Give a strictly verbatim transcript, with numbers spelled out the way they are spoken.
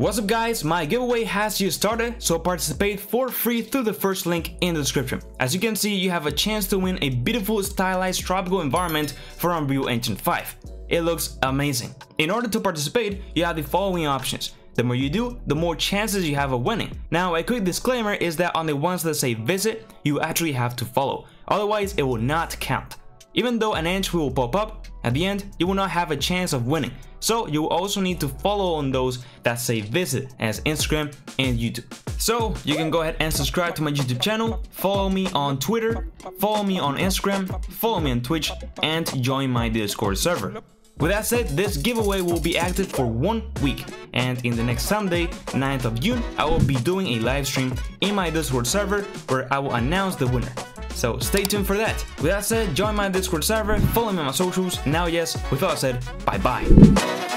What's up guys, my giveaway has just started, so participate for free through the first link in the description. As you can see, you have a chance to win a beautiful stylized tropical environment for Unreal Engine five. It looks amazing. In order to participate, you have the following options. The more you do, the more chances you have of winning. Now, a quick disclaimer is that on the ones that say visit, you actually have to follow, otherwise it will not count. Even though an entry will pop up, at the end you will not have a chance of winning, so you also need to follow on those that say visit, as Instagram and YouTube. So you can go ahead and subscribe to my YouTube channel, follow me on Twitter, follow me on Instagram, follow me on Twitch, and join my Discord server. With that said, this giveaway will be active for one week, and in the next Sunday, ninth of June, I will be doing a live stream in my Discord server where I will announce the winner. So stay tuned for that. With that said, join my Discord server, follow me on my socials. Now yes, with all that said, bye bye.